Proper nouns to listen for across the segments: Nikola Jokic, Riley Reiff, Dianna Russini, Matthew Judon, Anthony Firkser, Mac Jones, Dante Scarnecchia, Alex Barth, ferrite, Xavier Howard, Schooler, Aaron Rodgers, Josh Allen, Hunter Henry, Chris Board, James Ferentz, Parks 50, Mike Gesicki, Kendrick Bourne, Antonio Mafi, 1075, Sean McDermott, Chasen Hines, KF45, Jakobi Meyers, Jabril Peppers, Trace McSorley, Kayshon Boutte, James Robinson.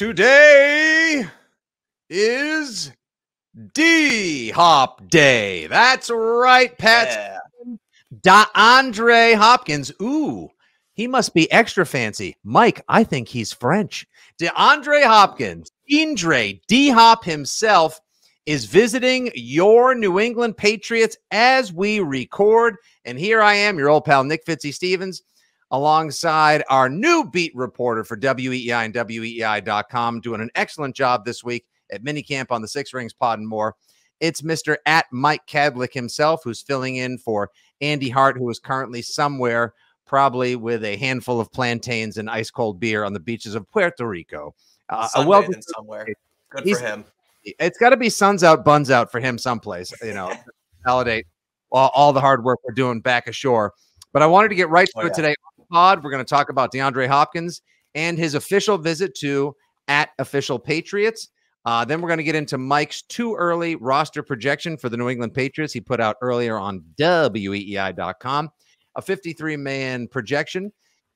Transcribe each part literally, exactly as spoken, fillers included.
Today is D-Hop Day. That's right, Pats. Yeah. DeAndre Hopkins. Ooh, he must be extra fancy. Mike, I think he's French. DeAndre Hopkins, Indre D-Hop himself, is visiting your New England Patriots as we record. And here I am, your old pal Nick Fitzy-Stevens, alongside our new beat reporter for W E E I and W E E I dot com, doing an excellent job this week at minicamp on the Six Rings Pod and more. It's Mister at Mike Cadlick himself, who's filling in for Andy Hart, who is currently somewhere, probably with a handful of plantains and ice cold beer on the beaches of Puerto Rico. Uh, a well somewhere. Good for him. It's got to be suns out, buns out for him someplace, you know, to validate all, all the hard work we're doing back ashore. But I wanted to get right to oh, it yeah. today. On the pod, we're going to talk about DeAndre Hopkins and his official visit to at Official Patriots. Uh, then we're going to get into Mike's too early roster projection for the New England Patriots he put out earlier on W E E I dot com, a fifty-three man projection,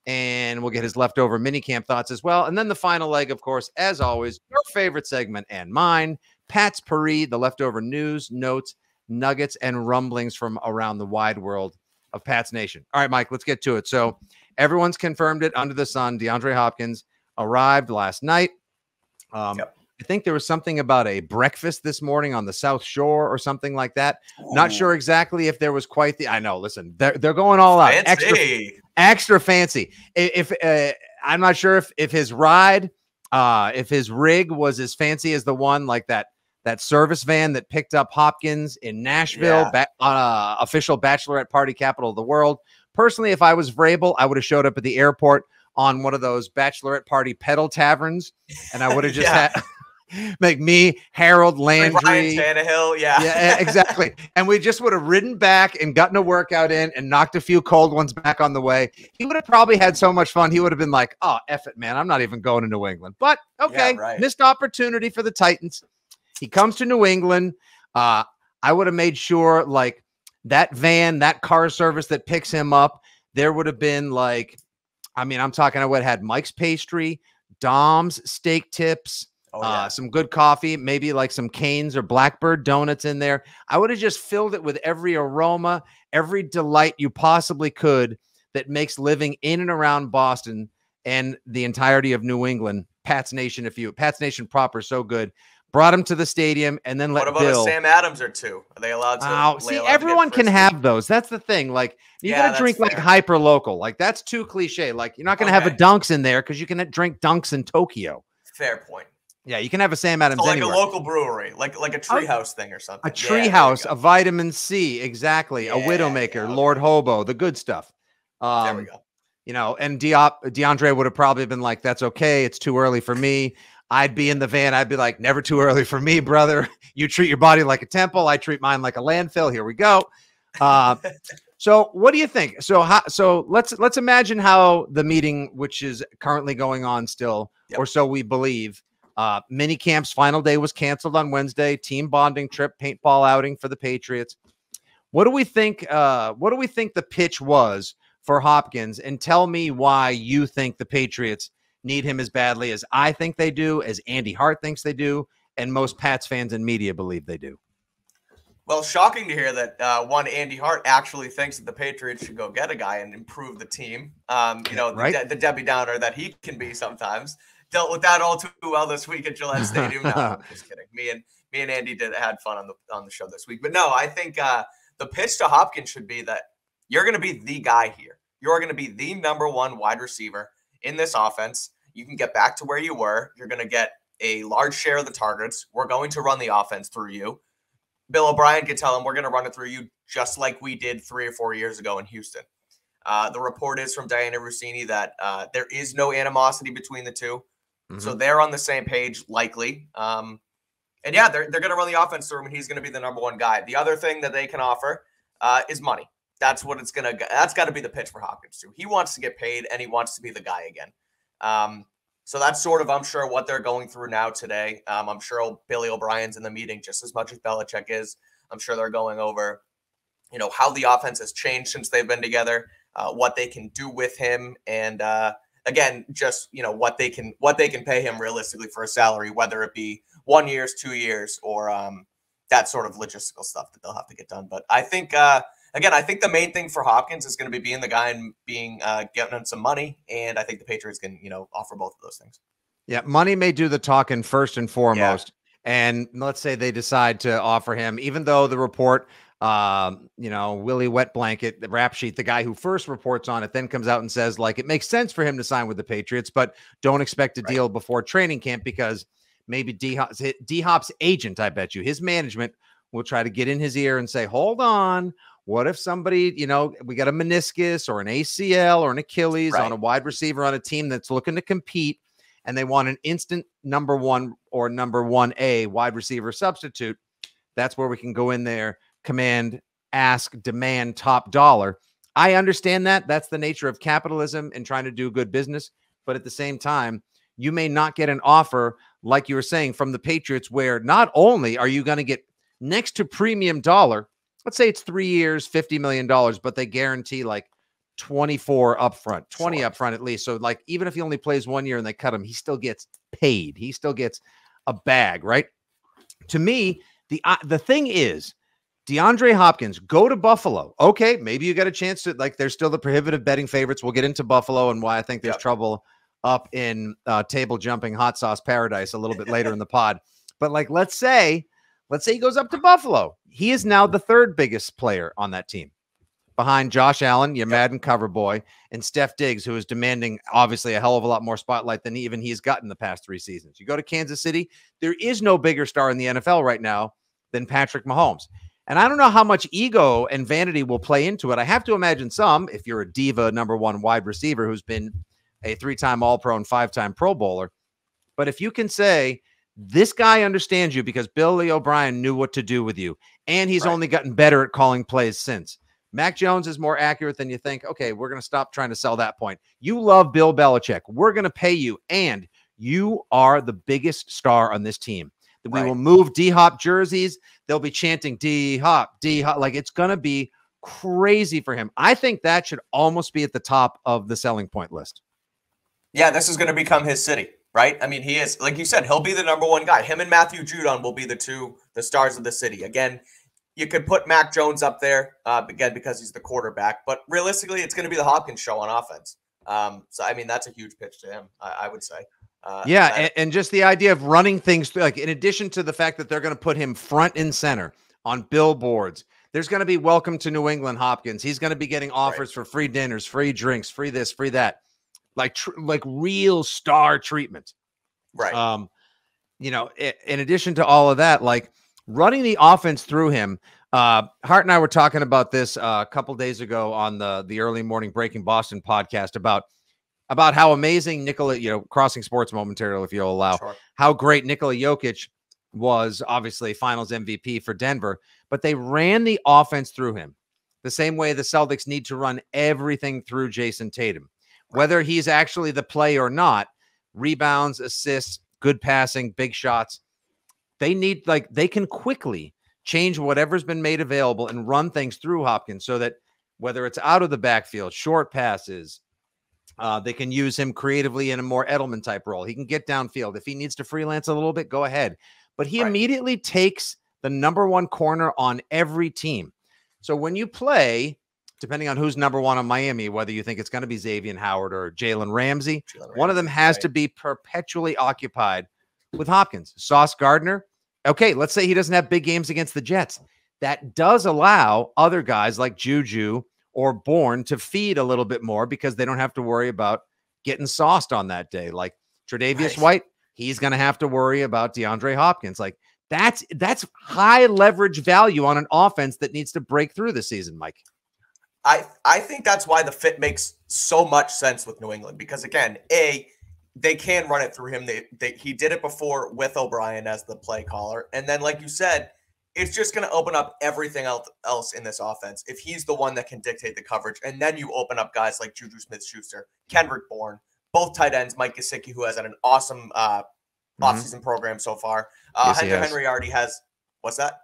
and we'll get his leftover minicamp thoughts as well. And then the final leg, of course, as always, your favorite segment and mine, Pat's Parade, the leftover news, notes, nuggets, and rumblings from around the wide world of Pat's Nation. All right, Mike, let's get to it. So everyone's confirmed it under the sun. DeAndre Hopkins arrived last night. Um, yep. I think there was something about a breakfast this morning on the South Shore or something like that. Ooh. Not sure exactly if there was quite the, I know, listen, they're, they're going all out. Fancy. Extra, extra fancy. If, uh, I'm not sure if, if his ride, uh, if his rig was as fancy as the one like that, that service van that picked up Hopkins in Nashville, yeah. uh, official bachelorette party capital of the world. Personally, if I was Vrabel, I would have showed up at the airport on one of those bachelorette party pedal taverns. And I would have just yeah. had, Make me, Harold Landry, like Ryan Tannehill, yeah, yeah, exactly. And we just would have ridden back and gotten a workout in and knocked a few cold ones back on the way. He would have probably had so much fun. He would have been like, "Oh, F it, man, I'm not even going to New England." But okay, yeah, right. Missed opportunity for the Titans. He comes to New England. Uh, I would have made sure, like that van, that car service that picks him up. There would have been like, I mean, I'm talking. I would have had Mike's pastry, Dom's steak tips. Oh, yeah. uh, some good coffee, maybe like some Cane's or Blackbird donuts in there. I would have just filled it with every aroma, every delight you possibly could that makes living in and around Boston and the entirety of New England, Pat's Nation, if you Pat's Nation proper, so good. Brought him to the stadium and then let Bill. What about Bill, a Sam Adams or two? Are they allowed to? Oh, see, everyone can have those. That's the thing. Like you yeah, gotta drink fair. Like hyper local. Like that's too cliche. Like you're not gonna okay. have a Dunks in there because you can drink Dunks in Tokyo. Fair point. Yeah, you can have a Sam Adams so like anywhere. A local brewery, like like a treehouse thing or something. A treehouse, yeah, a vitamin C, exactly. Yeah, a Widowmaker, yeah, okay. Lord Hobo, the good stuff. Um, there we go. You know, and Diop, DeAndre would have probably been like, "That's okay. It's too early for me." I'd be in the van. I'd be like, "Never too early for me, brother. You treat your body like a temple. I treat mine like a landfill." Here we go. Uh, so, what do you think? So, how, so let's let's imagine how the meeting, which is currently going on still, yep. or so we believe. Uh, mini camps final day was canceled on Wednesday. Team bonding trip, paintball outing for the Patriots. What do we think? Uh, what do we think the pitch was for Hopkins? And tell me why you think the Patriots need him as badly as I think they do, as Andy Hart thinks they do, and most Pats fans and media believe they do. Well, shocking to hear that uh, one Andy Hart actually thinks that the Patriots should go get a guy and improve the team. Um, you know, right? the, the Debbie Downer that he can be sometimes. Dealt with that all too well this week at Gillette Stadium. No, I'm just kidding. Me and me and Andy did had fun on the on the show this week. But no, I think uh, the pitch to Hopkins should be that you're going to be the guy here. You're going to be the number one wide receiver in this offense. You can get back to where you were. You're going to get a large share of the targets. We're going to run the offense through you. Bill O'Brien could tell him we're going to run it through you just like we did three or four years ago in Houston. Uh, the report is from Dianna Russini that uh, there is no animosity between the two. Mm-hmm. So they're on the same page, likely. Um, and, yeah, they're, they're going to run the offense through him, and he's going to be the number one guy. The other thing that they can offer uh, is money. That's what it's going to – that's got to be the pitch for Hopkins, too. He wants to get paid, and he wants to be the guy again. Um, so that's sort of, I'm sure, what they're going through now today. Um, I'm sure Billy O'Brien's in the meeting just as much as Belichick is. I'm sure they're going over, you know, how the offense has changed since they've been together, uh, what they can do with him, and – uh again, just, you know, what they can, what they can pay him realistically for a salary, whether it be one years, two years, or um, that sort of logistical stuff that they'll have to get done. But I think, uh, again, I think the main thing for Hopkins is going to be being the guy and being, uh, getting him some money. And I think the Patriots can, you know, offer both of those things. Yeah. Money may do the talking first and foremost. Yeah. And let's say they decide to offer him, even though the report, um, you know, Willie Wet Blanket, the rap sheet, the guy who first reports on it, then comes out and says, like, it makes sense for him to sign with the Patriots, but don't expect a right. deal before training camp, because maybe D-Hop's, D-Hop's agent, I bet you, his management will try to get in his ear and say, hold on, what if somebody, you know, we got a meniscus or an A C L or an Achilles right. on a wide receiver on a team that's looking to compete, and they want an instant number one or number one A wide receiver substitute. That's where we can go in there, command, ask, demand top dollar. I understand that. That's the nature of capitalism and trying to do good business. But at the same time, you may not get an offer, like you were saying, from the Patriots, where not only are you going to get next to premium dollar, let's say it's three years, fifty million dollars, but they guarantee like twenty-four upfront, twenty sure. upfront at least. So like, even if he only plays one year and they cut him, he still gets paid. He still gets a bag, right? To me, the uh, the thing is, DeAndre Hopkins, go to Buffalo. Okay, maybe you got a chance to, like, there's still the prohibitive betting favorites. We'll get into Buffalo and why I think there's yep. trouble up in uh, table jumping hot sauce paradise a little bit later in the pod. But like, let's say, let's say he goes up to Buffalo. He is now the third biggest player on that team, behind Josh Allen, your yep. Madden cover boy, and Steph Diggs, who is demanding obviously a hell of a lot more spotlight than even he's gotten the past three seasons. You go to Kansas City, there is no bigger star in the N F L right now than Patrick Mahomes. And I don't know how much ego and vanity will play into it. I have to imagine some, if you're a diva number one wide receiver who's been a three-time All-Pro and five-time Pro Bowler. But if you can say, this guy understands you because Billy O'Brien knew what to do with you, and he's right. only gotten better at calling plays since. Mac Jones is more accurate than you think. Okay, we're going to stop trying to sell that point. You love Bill Belichick. We're going to pay you, and you are the biggest star on this team. We right. will move D-Hop jerseys. They'll be chanting D-Hop, D-Hop. Like, it's going to be crazy for him. I think that should almost be at the top of the selling point list. Yeah, this is going to become his city, right? I mean, he is. Like you said, he'll be the number one guy. Him and Matthew Judon will be the two, the stars of the city. Again, you could put Mac Jones up there, uh, again, because he's the quarterback. But realistically, it's going to be the Hopkins show on offense. Um, so, I mean, that's a huge pitch to him, I, I would say. Uh, yeah, and, and just the idea of running things through, like, in addition to the fact that they're going to put him front and center on billboards, there's going to be welcome to New England Hopkins. He's going to be getting offers right. for free dinners, free drinks, free this, free that. Like, tr like real star treatment. Right. Um, you know, it, in addition to all of that, like, running the offense through him. Uh, Hart and I were talking about this uh, a couple days ago on the the early morning Breaking Boston podcast about about how amazing Nikola, you know, crossing sports momentarily, if you'll allow, sure. how great Nikola Jokic was, obviously Finals M V P for Denver, but they ran the offense through him the same way the Celtics need to run everything through Jason Tatum, right. whether he's actually the play or not. Rebounds, assists, good passing, big shots. They need, like, they can quickly change whatever's been made available and run things through Hopkins so that whether it's out of the backfield, short passes, uh, they can use him creatively in a more Edelman type role. He can get downfield. If he needs to freelance a little bit, go ahead. But he right. immediately takes the number one corner on every team. So when you play, depending on who's number one on Miami, whether you think it's going to be Xavier Howard or Jalen Ramsey, Jalen one of them has right. to be perpetually occupied with Hopkins. Sauce Gardner, okay, let's say he doesn't have big games against the Jets. That does allow other guys like Juju or Bourne to feed a little bit more because they don't have to worry about getting sauced on that day. Like Tre'Davious nice. White, he's going to have to worry about DeAndre Hopkins. Like that's that's high leverage value on an offense that needs to break through this season, Mike. I, I think that's why the fit makes so much sense with New England because, again, A, they can run it through him. They, they he did it before with O'Brien as the play caller. And then, like you said, it's just going to open up everything else, else in this offense if he's the one that can dictate the coverage. And then you open up guys like Juju Smith-Schuster, Kendrick Bourne, both tight ends, Mike Gesicki, who has had an awesome uh, mm-hmm. offseason program so far. Uh, yes, Hunter Henry already has – what's that?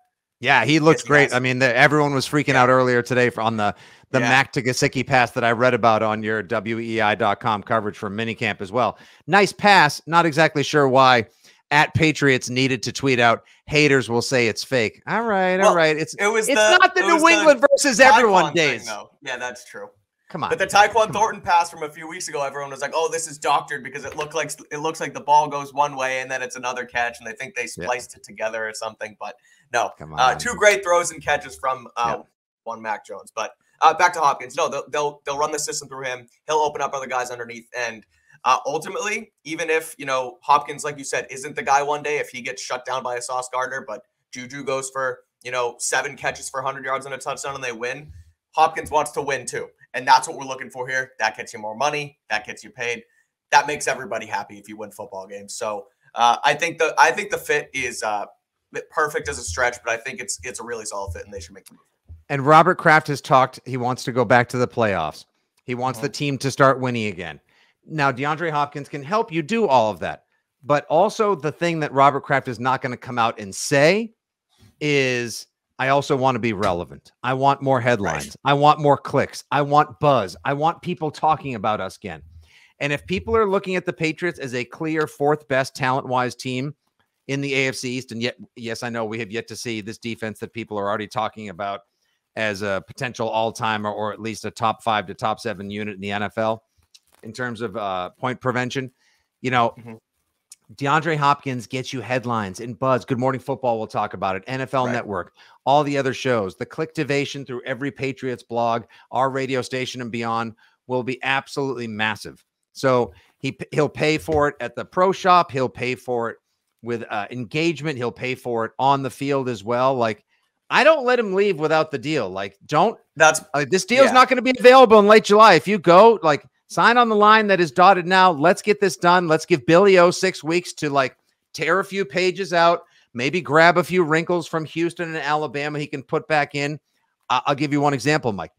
Yeah, he looked yes, great. Yes. I mean, the, everyone was freaking yeah. out earlier today for, on the, the yeah. Mac to Gesicki pass that I read about on your W E I dot com coverage from minicamp as well. Nice pass. Not exactly sure why at Patriots needed to tweet out, haters will say it's fake. All right, well, all right. It's, it was it's the, not the it New England the versus everyone days. Thing, yeah, that's true. Come on. But the Tyquan Thornton pass from a few weeks ago, everyone was like, "Oh, this is doctored because it looked like it looks like the ball goes one way and then it's another catch, and they think they spliced yep. it together or something." But no, Come on. Uh, two great throws and catches from uh, yep. one Mac Jones. But uh, back to Hopkins. No, they'll, they'll they'll run the system through him. He'll open up other guys underneath, and uh, ultimately, even if you know Hopkins, like you said, isn't the guy one day if he gets shut down by a Sauce Gardner, but Juju goes for you know seven catches for one hundred yards and a touchdown, and they win. Hopkins wants to win too. And that's what we're looking for here. That gets you more money. That gets you paid. That makes everybody happy if you win football games. So uh, I think the I think the fit is uh, perfect as a stretch, but I think it's it's a really solid fit, and they should make the move. And Robert Kraft has talked. He wants to go back to the playoffs. He wants mm-hmm. the team to start winning again. Now DeAndre Hopkins can help you do all of that, but also the thing that Robert Kraft is not going to come out and say is, I also want to be relevant. I want more headlines. Right. I want more clicks. I want buzz. I want people talking about us again. And if people are looking at the Patriots as a clear fourth best talent-wise team in the A F C East, and yet, yes, I know we have yet to see this defense that people are already talking about as a potential all-time or, or at least a top five to top seven unit in the N F L in terms of uh, point prevention, you know, mm-hmm. DeAndre Hopkins gets you headlines and buzz. Good Morning Football, we'll talk about it. N F L right. Network, all the other shows, the clicktivation through every Patriots blog, our radio station and beyond will be absolutely massive. So he, he'll pay for it at the pro shop. He'll pay for it with uh, engagement. He'll pay for it on the field as well. Like, I don't let him leave without the deal. Like, don't – that's uh, this deal is yeah. not going to be available in late July. If you go, like – sign on the line that is dotted now. Let's get this done. Let's give Billy O six weeks to like tear a few pages out, maybe grab a few wrinkles from Houston and Alabama he can put back in. Uh, I'll give you one example, Mike.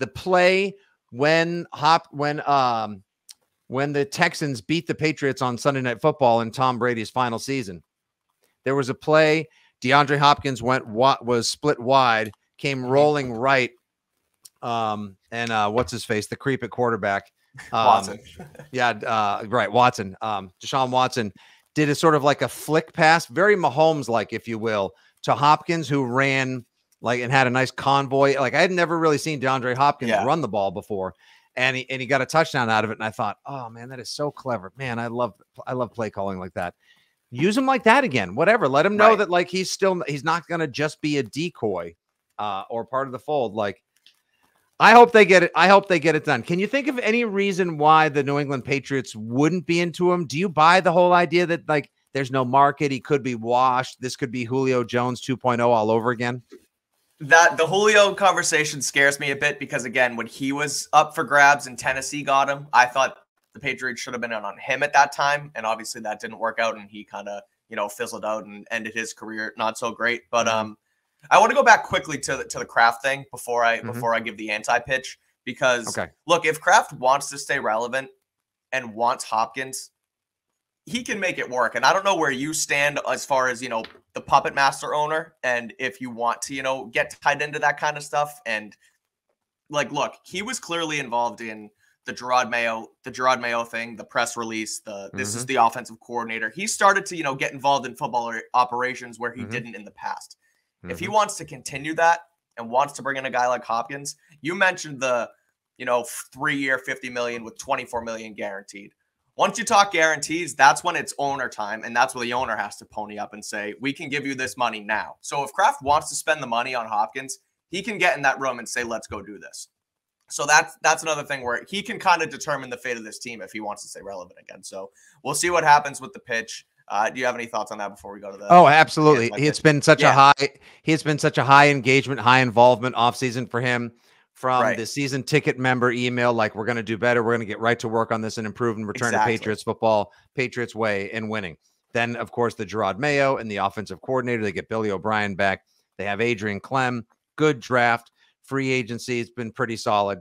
The play when Hop when um when the Texans beat the Patriots on Sunday Night Football in Tom Brady's final season, there was a play DeAndre Hopkins went what was split wide, came rolling right, um and uh, what's his face, the creep at quarterback. Um, Watson. yeah, uh, right. Watson, um, Deshaun Watson did a sort of like a flick pass, very Mahomes-like, if you will, to Hopkins, who ran like and had a nice convoy. Like I had never really seen DeAndre Hopkins yeah. run the ball before, and he and he got a touchdown out of it. And I thought, oh man, that is so clever, man. I love I love play calling like that. Use him like that again. Whatever. Let him know right. that like he's still he's not gonna just be a decoy uh, or part of the fold. Like. I hope they get it. I hope they get it done. Can you think of any reason why the New England Patriots wouldn't be into him? Do you buy the whole idea that like there's no market? He could be washed. This could be Julio Jones two point oh all over again. That the Julio conversation scares me a bit because again, when he was up for grabs and Tennessee got him, I thought the Patriots should have been in on him at that time. And obviously that didn't work out and he kind of, you know, fizzled out and ended his career. Not so great, but, um, I want to go back quickly to the, to the Kraft thing before I mm-hmm. before I give the anti-pitch because, okay. look, if Kraft wants to stay relevant and wants Hopkins, he can make it work. And I don't know where you stand as far as, you know, the puppet master owner and if you want to, you know, get tied into that kind of stuff. And, like, look, he was clearly involved in the Gerard Mayo, the Gerard Mayo thing, the press release, the this mm-hmm. is the offensive coordinator. He started to, you know, get involved in football operations where he mm-hmm. didn't in the past. If he wants to continue that and wants to bring in a guy like Hopkins, you mentioned the, you know, three year fifty million with twenty-four million guaranteed. Once you talk guarantees, that's when it's owner time. And that's where the owner has to pony up and say, we can give you this money now. So if Kraft wants to spend the money on Hopkins, he can get in that room and say, let's go do this. So that's, that's another thing where he can kind of determine the fate of this team if he wants to stay relevant again. So we'll see what happens with the pitch. Uh, do you have any thoughts on that before we go to the? Oh, absolutely. It's been such yeah. a high, it's been such a high engagement, high involvement offseason for him from right. the season ticket member email. Like, we're going to do better. We're going to get right to work on this and improve and return exactly. to Patriots football, Patriots way and winning. Then of course the Gerard Mayo and the offensive coordinator, they get Billy O'Brien back. They have Adrian Clem, good draft, free agency. It's been pretty solid.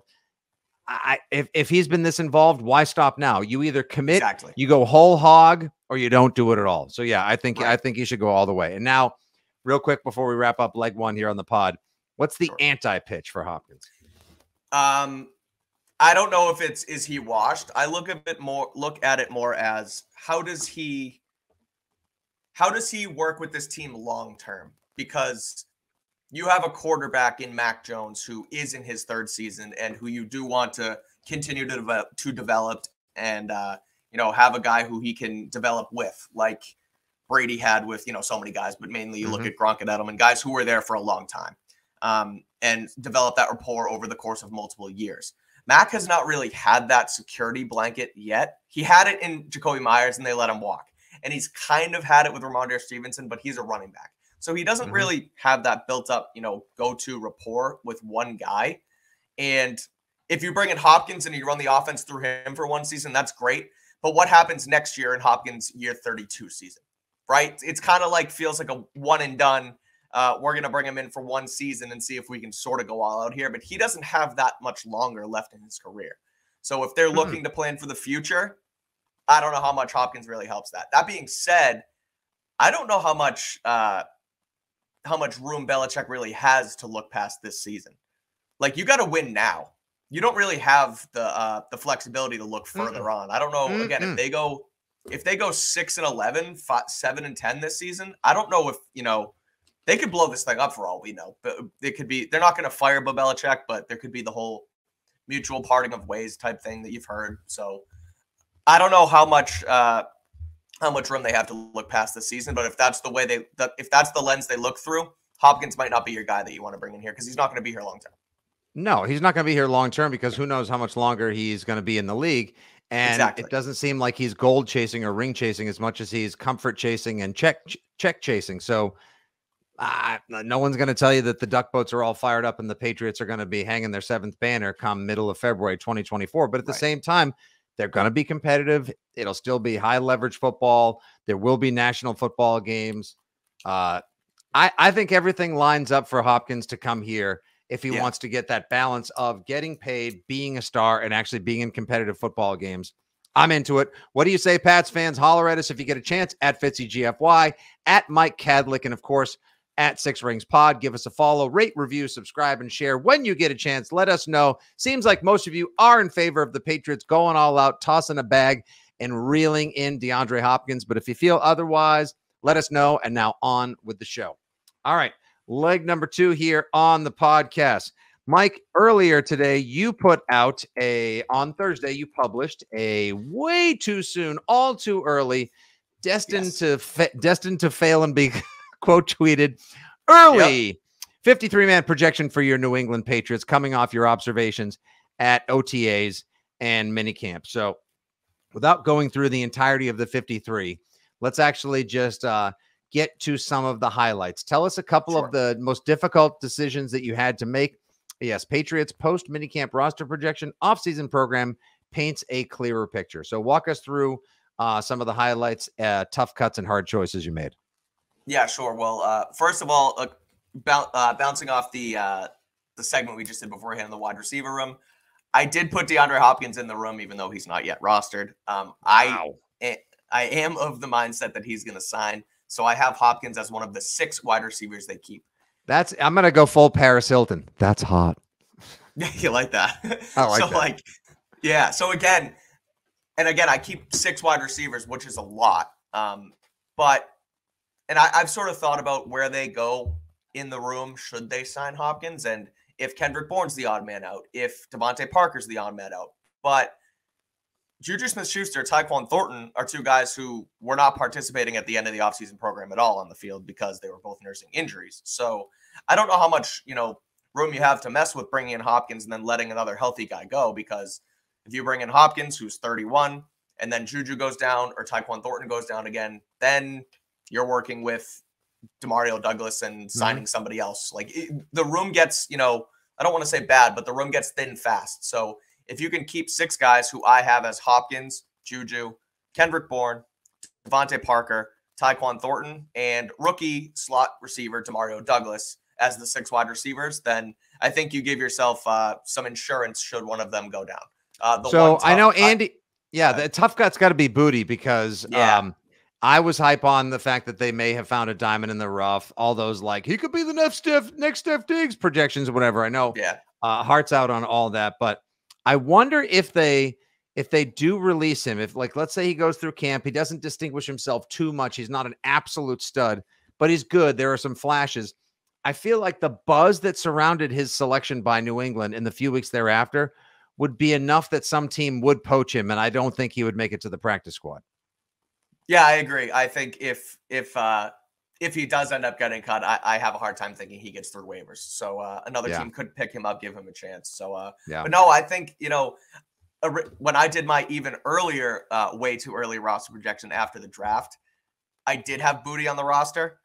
I, if, if he's been this involved, why stop now? You either commit, exactly. you go whole hog, or you don't do it at all. So yeah, I think, right. I think he should go all the way. And now real quick before we wrap up leg one here on the pod, what's the sure. anti-pitch for Hopkins? Um, I don't know if it's, is he washed? I look a bit more, look at it more as how does he, how does he work with this team long-term? Because you have a quarterback in Mac Jones who is in his third season and who you do want to continue to develop, to develop and, uh, you know, have a guy who he can develop with, like Brady had with, you know, so many guys, but mainly you mm-hmm. look at Gronk and Edelman, guys who were there for a long time, um, and develop that rapport over the course of multiple years. Mac has not really had that security blanket yet. He had it in Jakobi Meyers and they let him walk. And he's kind of had it with Ramondre Stevenson, but he's a running back. So he doesn't mm-hmm. really have that built up, you know, go-to rapport with one guy. And if you bring in Hopkins and you run the offense through him for one season, that's great. But what happens next year in Hopkins' year thirty-two season, right? It's kind of like feels like a one and done. Uh, we're going to bring him in for one season and see if we can sort of go all out here. But he doesn't have that much longer left in his career. So if they're mm-hmm. looking to plan for the future, I don't know how much Hopkins really helps that. That being said, I don't know how much uh, how much room Belichick really has to look past this season. Like, you got to win now. You don't really have the uh, the flexibility to look further mm-mm. on. I don't know. Mm-mm. Again, if they go if they go six and eleven, five, seven and ten this season, I don't know if you know they could blow this thing up for all we know. But it could be they're not going to fire Bill Belichick, but there could be the whole mutual parting of ways type thing that you've heard. So I don't know how much uh, how much room they have to look past this season, but if that's the way they the, if that's the lens they look through, Hopkins might not be your guy that you want to bring in here because he's not going to be here long term. No, he's not going to be here long term because who knows how much longer he's going to be in the league, and exactly. it doesn't seem like he's gold chasing or ring chasing as much as he's comfort chasing and check check chasing. So uh, no one's going to tell you that the duck boats are all fired up and the Patriots are going to be hanging their seventh banner come middle of February twenty twenty-four. But at the right. same time, they're going to be competitive. It'll still be high leverage football. There will be national football games. Uh, I, I think everything lines up for Hopkins to come here if he yeah. wants to get that balance of getting paid, being a star, and actually being in competitive football games. I'm into it. What do you say, Pats fans? Holler at us if you get a chance, at FitzyGFY, at Mike Cadlick, and, of course, at Six Rings Pod. Give us a follow, rate, review, subscribe, and share when you get a chance. Let us know. Seems like most of you are in favor of the Patriots going all out, tossing a bag, and reeling in DeAndre Hopkins. But if you feel otherwise, let us know. And now on with the show. All right, leg number two here on the podcast. Mike, earlier today, you put out a, on Thursday, you published a way too soon, all too early, destined yes. to fa- destined to fail and be... quote tweeted early yep. fifty-three man projection for your New England Patriots coming off your observations at O T As and minicamp. So without going through the entirety of the fifty-three, let's actually just uh, get to some of the highlights. Tell us a couple sure. of the most difficult decisions that you had to make. Yes, Patriots post minicamp roster projection offseason program paints a clearer picture. So walk us through uh, some of the highlights, uh, tough cuts and hard choices you made. Yeah, sure. Well, uh, first of all, uh, boun uh, bouncing off the uh, the segment we just did beforehand in the wide receiver room, I did put DeAndre Hopkins in the room, even though he's not yet rostered. Um, wow. I I am of the mindset that he's going to sign, so I have Hopkins as one of the six wide receivers they keep. That's I'm going to go full Paris Hilton. That's hot. Yeah, you like that? I like so, that. Like, yeah. So again, and again, I keep six wide receivers, which is a lot, um, but. And I, I've sort of thought about where they go in the room should they sign Hopkins, and if Kendrick Bourne's the odd man out, if Devontae Parker's the odd man out. But Juju Smith-Schuster, Tyquan Thornton are two guys who were not participating at the end of the offseason program at all on the field because they were both nursing injuries. So I don't know how much you know room you have to mess with bringing in Hopkins and then letting another healthy guy go, because if you bring in Hopkins, who's thirty-one, and then Juju goes down or Tyquan Thornton goes down again, then you're working with DeMario Douglas and signing mm-hmm. somebody else. Like it, the room gets, you know, I don't want to say bad, but the room gets thin fast. So if you can keep six guys who I have as Hopkins, Juju, Kendrick Bourne, Devontae Parker, Tyquan Thornton, and rookie slot receiver DeMario Douglas as the six wide receivers, then I think you give yourself uh, some insurance should one of them go down. Uh, the so one I know Andy, yeah, the tough gut's got to be Boutte because, yeah. um, I was hype on the fact that they may have found a diamond in the rough. All those like he could be the next Steph, next Steph Diggs projections or whatever. I know, yeah. Uh, hearts out on all that, but I wonder if they if they do release him. If like let's say he goes through camp, he doesn't distinguish himself too much. He's not an absolute stud, but he's good. There are some flashes. I feel like the buzz that surrounded his selection by New England in the few weeks thereafter would be enough that some team would poach him, and I don't think he would make it to the practice squad. Yeah, I agree. I think if if uh, if he does end up getting cut, I, I have a hard time thinking he gets through waivers. So uh, another yeah. team could pick him up, give him a chance. So, uh, yeah. but no, I think, you know, when I did my even earlier, uh, way too early roster projection after the draft, I did have Boutte on the roster.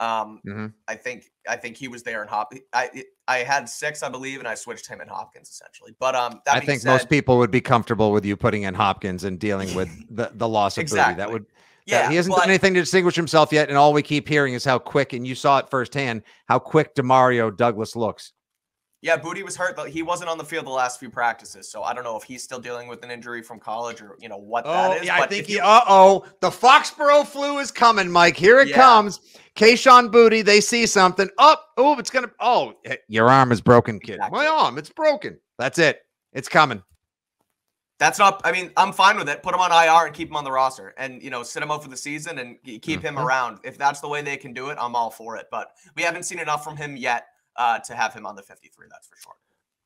Um, mm-hmm. I think I think he was there in Hop. I I had six, I believe, and I switched him and Hopkins essentially. But um, that I think said, most people would be comfortable with you putting in Hopkins and dealing with the the loss of exactly. Boutte. That would yeah. That, he hasn't but, done anything to distinguish himself yet, and all we keep hearing is how quick. And you saw it firsthand how quick DeMario Douglas looks. Yeah, Boutte was hurt, but he wasn't on the field the last few practices, so I don't know if he's still dealing with an injury from college or you know what oh, that is. Yeah, but I think he. Uh oh, the Foxborough flu is coming, Mike. Here it yeah. comes. Kayshon Boutte, they see something. Oh, oh, it's gonna. Oh, your arm is broken, kid. Exactly. My arm, it's broken. That's it. It's coming. That's not. I mean, I'm fine with it. Put him on I R and keep him on the roster, and you know, sit him out for the season and keep mm-hmm. him around. If that's the way they can do it, I'm all for it. But we haven't seen enough from him yet uh, to have him on the fifty-three. That's for sure.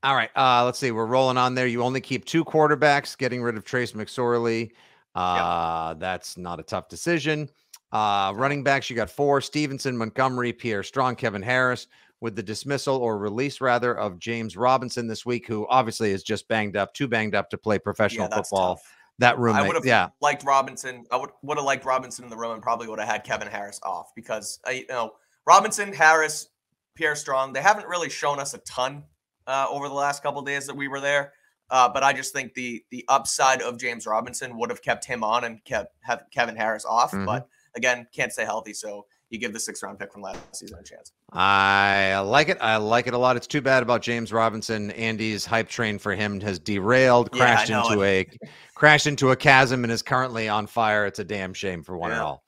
All right. Uh, let's see. We're rolling on there. You only keep two quarterbacks. Getting rid of Trace McSorley. Uh, yep. That's not a tough decision. Uh, running backs, you got four: Stevenson, Montgomery, Pierre Strong, Kevin Harris, with the dismissal or release rather of James Robinson this week, who obviously is just banged up, too banged up to play professional yeah, football. Tough. That roommate, I would have yeah. liked Robinson. I would would have liked Robinson in the room and probably would have had Kevin Harris off because I, you know, Robinson, Harris, Pierre Strong, they haven't really shown us a ton uh, over the last couple of days that we were there. Uh, but I just think the the upside of James Robinson would have kept him on and kept have Kevin Harris off, mm-hmm. but. Again, can't stay healthy, so you give the sixth-round pick from last season a chance. I like it. I like it a lot. It's too bad about James Robinson. Andy's hype train for him has derailed, crashed yeah, into a crashed into a chasm, and is currently on fire. It's a damn shame for one yeah. and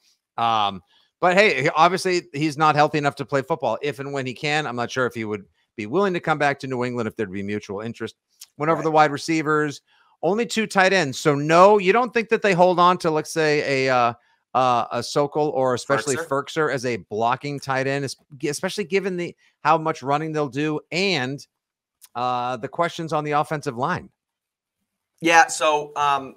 all. Um, but hey, obviously he's not healthy enough to play football. If and when he can, I'm not sure if he would be willing to come back to New England if there'd be mutual interest. Went over right. the wide receivers, only two tight ends. So no, you don't think that they hold on to, let's say, a. Uh, Uh, a Sokol or especially Firkser as a blocking tight end, especially given the how much running they'll do and uh, the questions on the offensive line. Yeah, so um,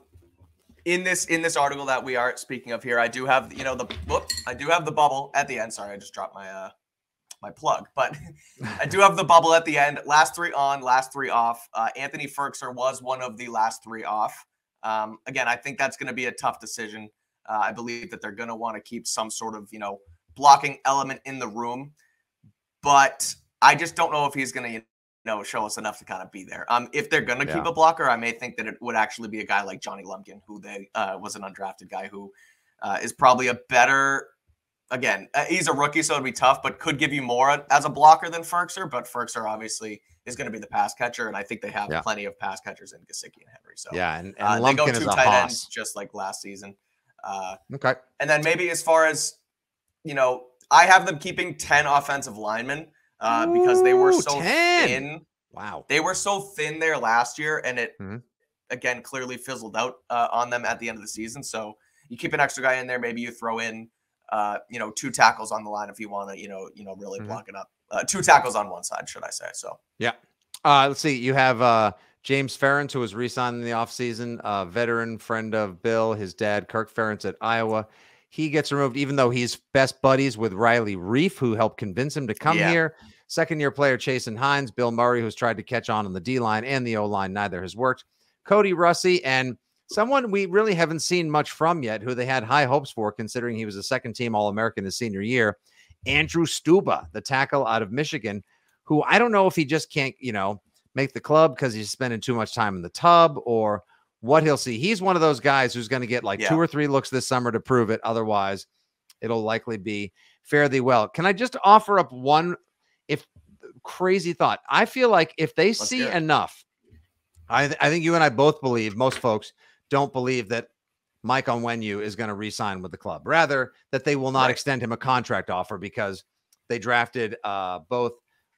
in this in this article that we are speaking of here, I do have you know the whoop, I do have the bubble at the end. Sorry, I just dropped my uh, my plug, but I do have the bubble at the end. Last three on, last three off. Uh, Anthony Firkser was one of the last three off. Um, again, I think that's going to be a tough decision. Uh, I believe that they're going to want to keep some sort of, you know, blocking element in the room. But I just don't know if he's going to, you know, show us enough to kind of be there. Um, if they're going to yeah. keep a blocker, I may think that it would actually be a guy like Johnny Lumpkin, who they uh, was an undrafted guy who uh, is probably a better, again, uh, he's a rookie, so it'd be tough, but could give you more as a blocker than Firkser. But Firkser obviously is going to be the pass catcher, and I think they have yeah. plenty of pass catchers in Gesicki and Henry. So yeah, and, and uh, they go two tight ends just like last season. Uh, okay. And then maybe as far as, you know, I have them keeping ten offensive linemen uh, Ooh, because they were so ten. Thin. Wow. They were so thin there last year, and it, mm-hmm. again, clearly fizzled out uh, on them at the end of the season. So you keep an extra guy in there. Maybe you throw in, uh, you know, two tackles on the line if you want to, you know, you know, really mm-hmm. block it up. Uh, two tackles on one side, should I say. So, yeah. Uh, let's see. You have uh, James Ferentz, who was re-signed in the offseason, a veteran friend of Bill, his dad, Kirk Ferentz at Iowa. He gets removed, even though he's best buddies with Riley Reiff, who helped convince him to come yeah. here. Second-year player Chasen Hines, Bill Murray, who's tried to catch on on the D-line and the O-line. Neither has worked. Cody Russie and someone we really haven't seen much from yet, who they had high hopes for, considering he was a second-team All-American his senior year, Andrew Stuba, the tackle out of Michigan, who I don't know if he just can't, you know, make the club because he's spending too much time in the tub or what he'll see. He's one of those guys who's going to get like yeah. two or three looks this summer to prove it. Otherwise, it'll likely be fare thee well. Can I just offer up one if crazy thought? I feel like if they Let's see enough, I, th I think you and I both believe, most folks don't believe that Mike Onwenu is going to re-sign with the club. Rather, that they will not right. extend him a contract offer because they drafted uh, both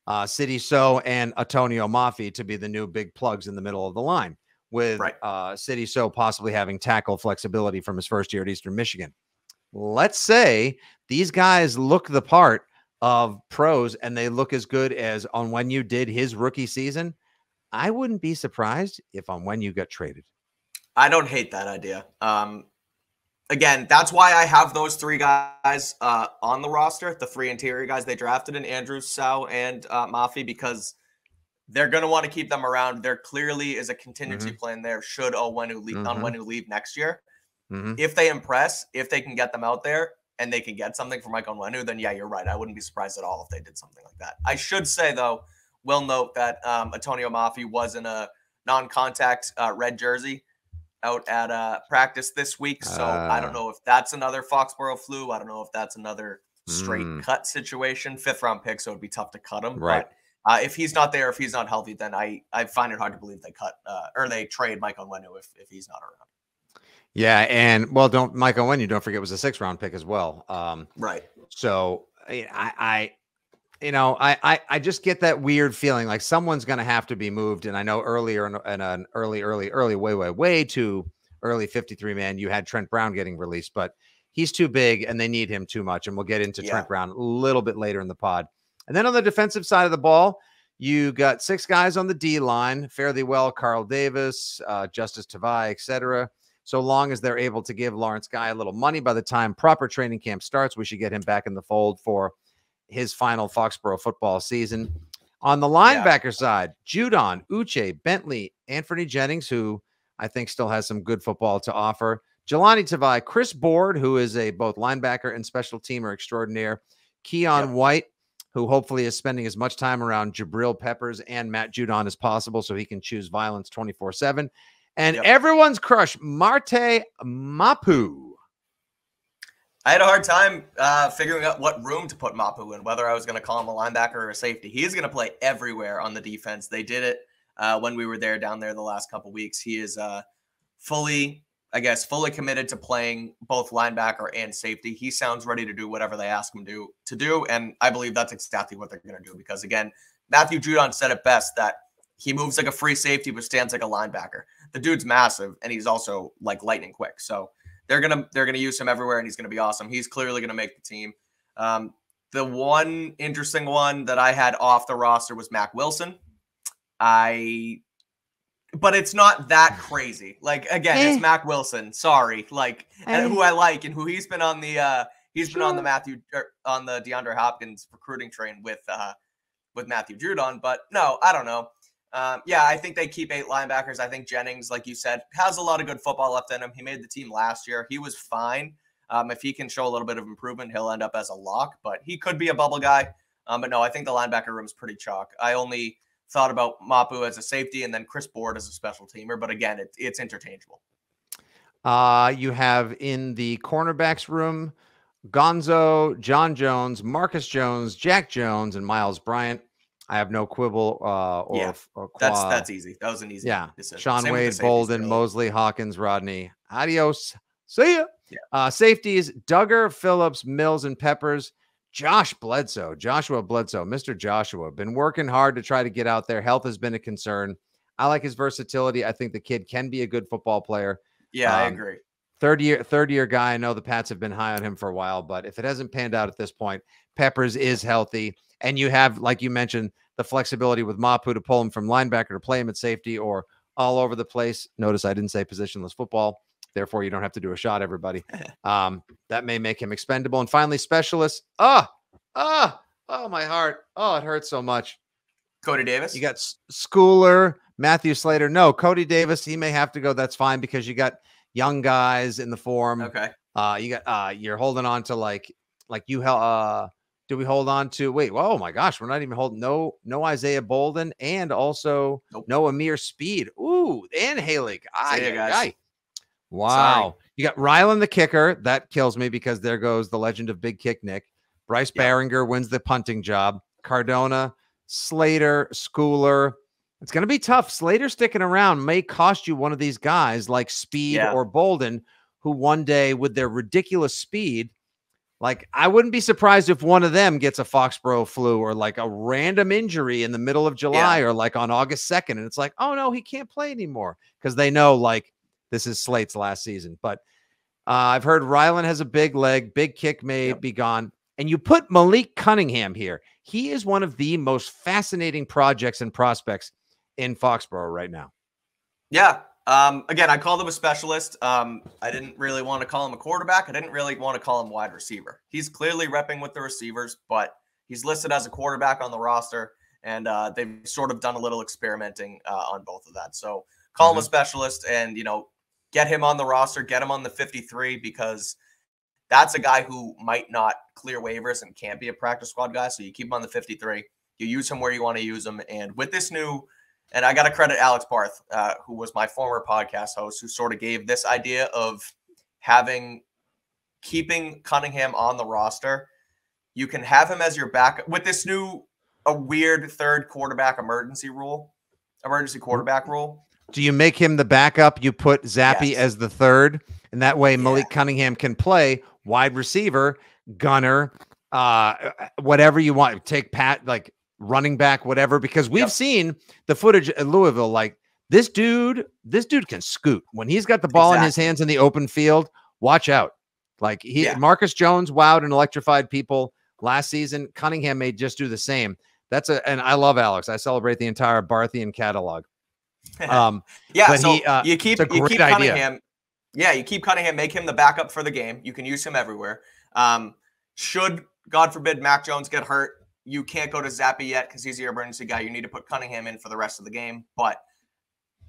uh, Sidy Sow and Antonio Mafi to be the new big plugs in the middle of the line, with right. uh, Sidy Sow possibly having tackle flexibility from his first year at Eastern Michigan. Let's say these guys look the part of pros and they look as good as Onwenu did his rookie season. I wouldn't be surprised if Onwenu got traded. I don't hate that idea. Um, again, that's why I have those three guys uh, on the roster, the three interior guys they drafted in Andrews, Sow, and uh, Mafi, because they're going to want to keep them around. There clearly is a contingency mm-hmm. plan there should Onwenu leave, mm-hmm. Onwenu leave next year. Mm-hmm. If they impress, if they can get them out there and they can get something for Mike Onwenu, then yeah, you're right. I wouldn't be surprised at all if they did something like that. I should say, though, we'll note that um, Antonio Mafi was in a non-contact uh, red jersey out at uh, practice this week. So uh, I don't know if that's another Foxborough flu. I don't know if that's another straight mm. cut situation. Fifth round pick, so it'd be tough to cut him. Right. But, uh, if he's not there, if he's not healthy, then I, I find it hard to believe they cut uh, or they trade Mike Onwenu if, if he's not around. Yeah, and well, don't Mike Onwenu, don't forget, was a sixth round pick as well. Um, right. So I, I, you know, I, I, I just get that weird feeling like someone's going to have to be moved. And I know earlier in, in an early, early, early, way, way, way too early fifty-three man, you had Trent Brown getting released, but he's too big and they need him too much. And we'll get into yeah. Trent Brown a little bit later in the pod. And then on the defensive side of the ball, you got six guys on the D line, fairly well, Carl Davis, uh, Justice Tavai, et cetera. So long as they're able to give Lawrence Guy a little money by the time proper training camp starts, we should get him back in the fold for his final Foxborough football season. On the linebacker yeah. side, Judon, Uche, Bentley, Anthony Jennings, who I think still has some good football to offer, Jelani Tavai, Chris Board, who is a both linebacker and special teamer extraordinaire, Keon yep. White, who hopefully is spending as much time around Jabril Peppers and Matt Judon as possible so he can choose violence twenty-four seven. And yep. everyone's crush, Marte Mapu. I had a hard time uh, figuring out what room to put Mapu in, whether I was going to call him a linebacker or a safety. He's going to play everywhere on the defense. They did it uh, when we were there down there the last couple weeks. He is uh, fully, I guess, fully committed to playing both linebacker and safety. He sounds ready to do whatever they ask him to, to do, and I believe that's exactly what they're going to do because, again, Matthew Judon said it best that he moves like a free safety but stands like a linebacker. The dude's massive, and he's also like lightning quick. So they're gonna they're gonna use him everywhere, and he's gonna be awesome. He's clearly gonna make the team. Um, the one interesting one that I had off the roster was Mack Wilson. I, but it's not that crazy. Like again, hey. it's Mack Wilson. Sorry, like hey. and who I like and who he's been on the uh, he's sure. been on the Matthew er, on the DeAndre Hopkins recruiting train with uh, with Matthew Judon. But no, I don't know. Um, yeah, I think they keep eight linebackers. I think Jennings, like you said, has a lot of good football left in him. He made the team last year. He was fine. Um, if he can show a little bit of improvement, he'll end up as a lock, but he could be a bubble guy. Um, but no, I think the linebacker room is pretty chalk. I only thought about Mapu as a safety and then Chris Board as a special teamer. But again, it, it's interchangeable. Uh, you have in the cornerbacks room, Gonzo, John Jones, Marcus Jones, Jack Jones, and Miles Bryant. I have no quibble uh, or, yeah, or that's that's easy. That was an easy yeah. decision. Sean Same Wade, Bolden, Mosley, Hawkins, Rodney. Adios. See ya. Yeah. Uh, safeties, Duggar, Phillips, Mills, and Peppers. Josh Bledsoe, Joshua Bledsoe, Mister Joshua. Been working hard to try to get out there. Health has been a concern. I like his versatility. I think the kid can be a good football player. Yeah, um, I agree. Third year, third year guy. I know the Pats have been high on him for a while, but if it hasn't panned out at this point, Peppers is healthy. And you have, like you mentioned, the flexibility with Mapu to pull him from linebacker to play him at safety or all over the place. Notice I didn't say positionless football. Therefore, you don't have to do a shot, everybody. Um, that may make him expendable. And finally, specialists. Oh, oh, oh, my heart. Oh, it hurts so much. Cody Davis. You got Schooler, Matthew Slater. No, Cody Davis. He may have to go. That's fine because you got young guys in the form. Okay. Uh, you got, uh, you're holding on to like, like you held, uh, do we hold on to? Wait, well, oh my gosh, we're not even holding. No, no Isaiah Bolden, and also nope. no Amir Speed. Ooh, and Halig. Aye, wow, sorry. You got Rylan the kicker. That kills me because there goes the legend of Big Kick Nick. Bryce yeah. Barringer wins the punting job. Cardona, Slater, Schooler. It's going to be tough. Slater sticking around may cost you one of these guys like Speed yeah. or Bolden, who one day with their ridiculous speed, like I wouldn't be surprised if one of them gets a Foxborough flu or like a random injury in the middle of July yeah. or like on August second. And it's like, oh no, he can't play anymore. Cause they know like this is Slate's last season. But uh, I've heard Ryland has a big leg, big kick may yep. be gone. And you put Malik Cunningham here. He is one of the most fascinating projects and prospects in Foxborough right now. Yeah. Um, again, I called him a specialist. Um, I didn't really want to call him a quarterback. I didn't really want to call him wide receiver. He's clearly repping with the receivers, but he's listed as a quarterback on the roster. And uh, they've sort of done a little experimenting uh, on both of that. So call mm-hmm. him a specialist and, you know, get him on the roster, get him on the fifty-three, because that's a guy who might not clear waivers and can't be a practice squad guy. So you keep him on the fifty-three. You use him where you want to use him. And with this new, and I got to credit Alex Barth, uh, who was my former podcast host, who sort of gave this idea of having, keeping Cunningham on the roster. You can have him as your backup with this new, a weird third quarterback emergency rule, emergency quarterback rule. Do you make him the backup? You put Zappy yes. as the third, and that way Malik yeah. Cunningham can play wide receiver, gunner, uh, whatever you want. Take Pat, like running back, whatever, because we've yep. seen the footage at Louisville. Like this dude, this dude can scoot when he's got the ball exactly. in his hands in the open field. Watch out. Like he, yeah. Marcus Jones wowed and electrified people last season. Cunningham may just do the same. That's a, and I love Alex. I celebrate the entire Barthian catalog. Um, yeah, so he, uh, you keep, you keep Cunningham. Idea. Yeah, you keep Cunningham, make him the backup for the game. You can use him everywhere. Um, should, God forbid, Mac Jones get hurt, you can't go to Zappy yet because he's your emergency guy. You need to put Cunningham in for the rest of the game. But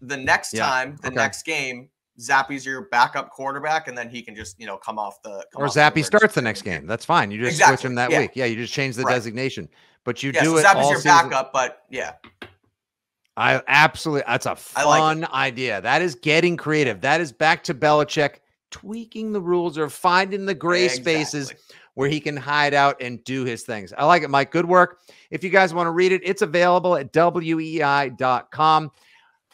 the next yeah. time, the okay. next game, Zappy's your backup quarterback, and then he can just, you know, come off the come Or off Zappy the starts the next game. game. That's fine. You just exactly. switch him that yeah. week. Yeah, you just change the right. designation. But you yeah, do so it Zappy's all your season. backup, but yeah. I absolutely, that's a fun like idea. That is getting creative. That is back to Belichick tweaking the rules or finding the gray exactly. spaces where he can hide out and do his things. I like it, Mike. Good work. If you guys want to read it, it's available at W E I dot com.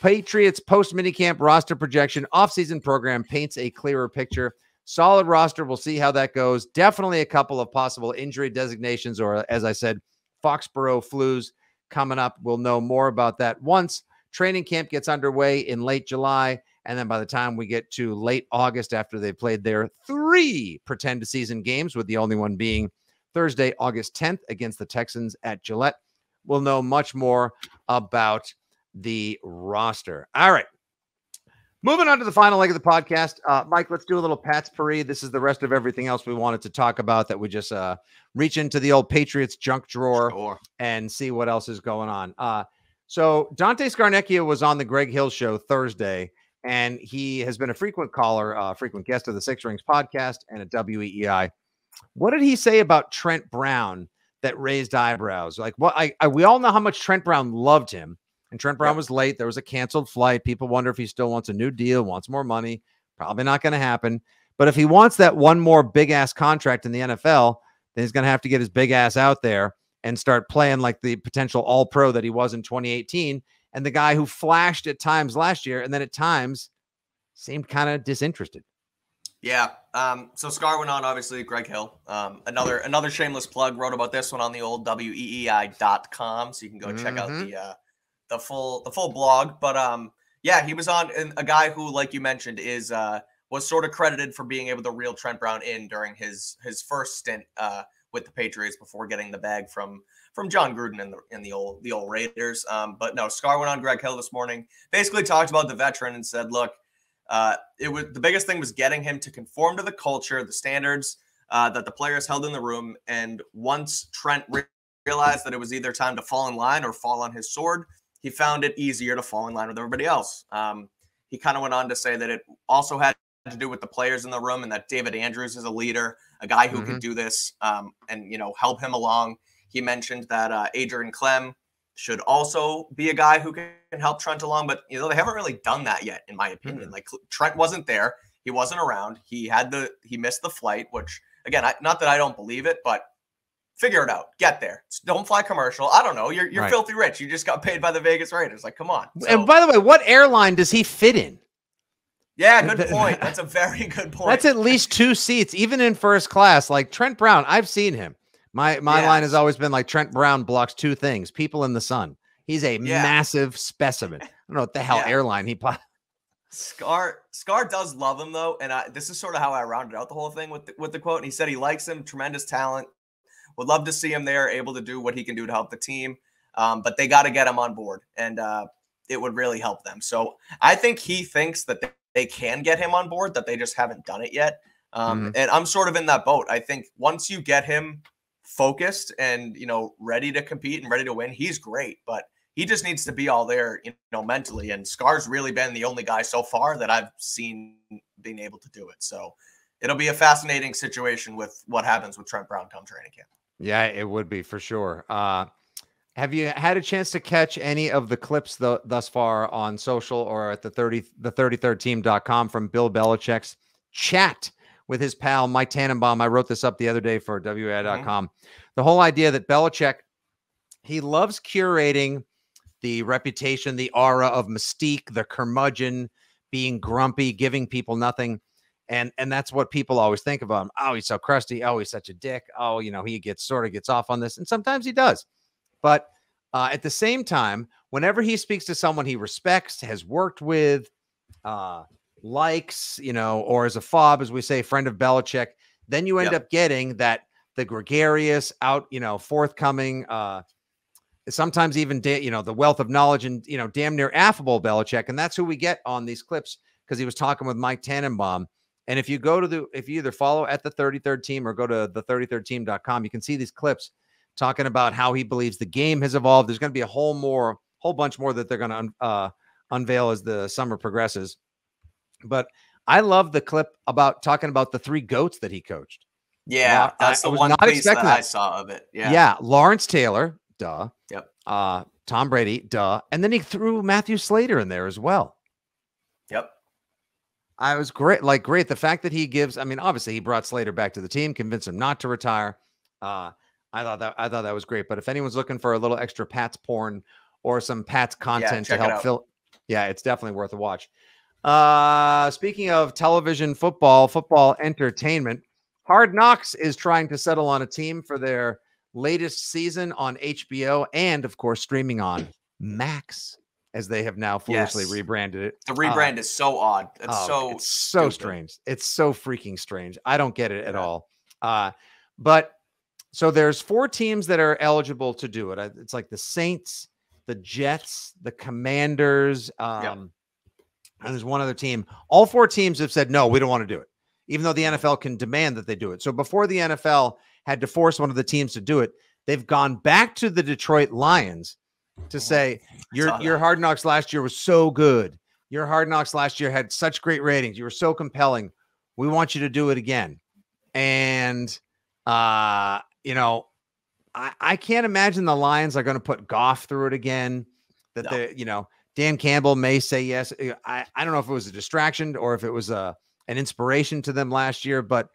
Patriots post minicamp roster projection offseason program paints a clearer picture. Solid roster. We'll see how that goes. Definitely a couple of possible injury designations, or as I said, Foxborough flus coming up. We'll know more about that once training camp gets underway in late July. And then by the time we get to late August, after they played their three pretend to season games, with the only one being Thursday, August tenth against the Texans at Gillette, we'll know much more about the roster. All right. Moving on to the final leg of the podcast. Uh, Mike, let's do a little Pat's parade. This is the rest of everything else we wanted to talk about, that we just uh, reach into the old Patriots junk drawer sure. and see what else is going on. Uh, so Dante Scarnecchia was on the Greg Hill Show Thursday, and he has been a frequent caller, uh, frequent guest of the Six Rings podcast and at W E E I. What did he say about Trent Brown that raised eyebrows? Like, what? I, I we all know how much Trent Brown loved him. And Trent Brown was late. There was a canceled flight. People wonder if he still wants a new deal, wants more money. Probably not going to happen. But if he wants that one more big-ass contract in the N F L, then he's going to have to get his big ass out there and start playing like the potential all-pro that he was in twenty eighteen. And the guy who flashed at times last year and then at times seemed kind of disinterested. Yeah. Um, so Scar went on, obviously, Greg Hill. Um, another another shameless plug. Wrote about this one on the old W E E I dot com. So you can go mm-hmm. check out the uh, – the full, the full blog. But, um, yeah, he was on, and a guy who, like you mentioned, is, uh, was sort of credited for being able to reel Trent Brown in during his, his first stint, uh, with the Patriots before getting the bag from, from John Gruden and the, and the old, the old Raiders. Um, but no, Scar went on Greg Hill this morning, basically talked about the veteran and said, look, uh, it was, the biggest thing was getting him to conform to the culture, the standards, uh, that the players held in the room. And once Trent re realized that it was either time to fall in line or fall on his sword, he found it easier to fall in line with everybody else. Um, he kind of went on to say that it also had to do with the players in the room, and that David Andrews is a leader, a guy who mm-hmm. could do this um, and, you know, help him along. He mentioned that uh, Adrian Clem should also be a guy who can help Trent along, but, you know, they haven't really done that yet, in my opinion. Mm-hmm. Like, Trent wasn't there. He wasn't around. He had the, he missed the flight, which, again, I, not that I don't believe it, but figure it out. Get there. Don't fly commercial. I don't know. You're, you're right. filthy rich. You just got paid by the Vegas Raiders. Like, come on. So, and by the way, what airline does he fit in? Yeah, good point. That's a very good point. That's at least two seats, even in first class. Like Trent Brown, I've seen him. My my yeah. line has always been like Trent Brown blocks two things: people in the sun. He's a yeah. massive specimen. I don't know what the hell yeah. airline he plots. Scar Scar does love him though, and I, this is sort of how I rounded out the whole thing with the, with the quote. And he said he likes him, tremendous talent. Would love to see him there, able to do what he can do to help the team. Um, but they got to get him on board, and uh, it would really help them. So I think he thinks that they, they can get him on board, that they just haven't done it yet. Um, mm-hmm. And I'm sort of in that boat. I think once you get him focused and, you know, ready to compete and ready to win, he's great. But he just needs to be all there, you know, mentally. And Scar's really been the only guy so far that I've seen being able to do it. So it'll be a fascinating situation with what happens with Trent Brown come training camp. Yeah, it would be for sure. Uh, have you had a chance to catch any of the clips th thus far on social or at the thirty-third team dot com from Bill Belichick's chat with his pal, Mike Tannenbaum? I wrote this up the other day for W A dot com. Mm-hmm. The whole idea that Belichick, he loves curating the reputation, the aura of mystique, the curmudgeon, being grumpy, giving people nothing. And, and that's what people always think about him. Oh, he's so crusty. Oh, he's such a dick. Oh, you know, he gets sort of gets off on this. And sometimes he does. But uh, at the same time, whenever he speaks to someone he respects, has worked with, uh, likes, you know, or as a fob, as we say, friend of Belichick, then you end yep. up getting that the gregarious out, you know, forthcoming, uh, sometimes even, you know, the wealth of knowledge and, you know, damn near affable Belichick. And that's who we get on these clips because he was talking with Mike Tannenbaum. And if you go to the, if you either follow at the thirty-third team or go to the thirty-third team dot com, you can see these clips talking about how he believes the game has evolved. There's going to be a whole more, whole bunch more that they're going to un uh, unveil as the summer progresses. But I love the clip about talking about the three GOATs that he coached. Yeah, now, that's I, the I one not piece that, that I saw of it. Yeah, yeah, Lawrence Taylor, duh. Yep. Uh, Tom Brady, duh. And then he threw Matthew Slater in there as well. Yep. I was great, like great. The fact that he gives, I mean, obviously he brought Slater back to the team, convinced him not to retire. Uh, I thought that I thought that was great. But if anyone's looking for a little extra Pats porn or some Pats content yeah, to help fill, yeah, it's definitely worth a watch. Uh, speaking of television, football, football entertainment, Hard Knocks is trying to settle on a team for their latest season on H B O and, of course, streaming on Max, as they have now foolishly yes. rebranded it. The rebrand uh, is so odd. It's oh, so it's so stupid. strange. It's so freaking strange. I don't get it at yeah. all. Uh, but so there's four teams that are eligible to do it. It's like the Saints, the Jets, the Commanders, um, yep. and there's one other team. All four teams have said, no, we don't want to do it, even though the N F L can demand that they do it. So before the N F L had to force one of the teams to do it, they've gone back to the Detroit Lions to say your your Hard Knocks last year was so good. Your Hard Knocks last year had such great ratings. You were so compelling. We want you to do it again. And uh, you know, I, I can't imagine the Lions are going to put Goff through it again. That no. they, you know, Dan Campbell may say yes. I, I don't know if it was a distraction or if it was a an inspiration to them last year, but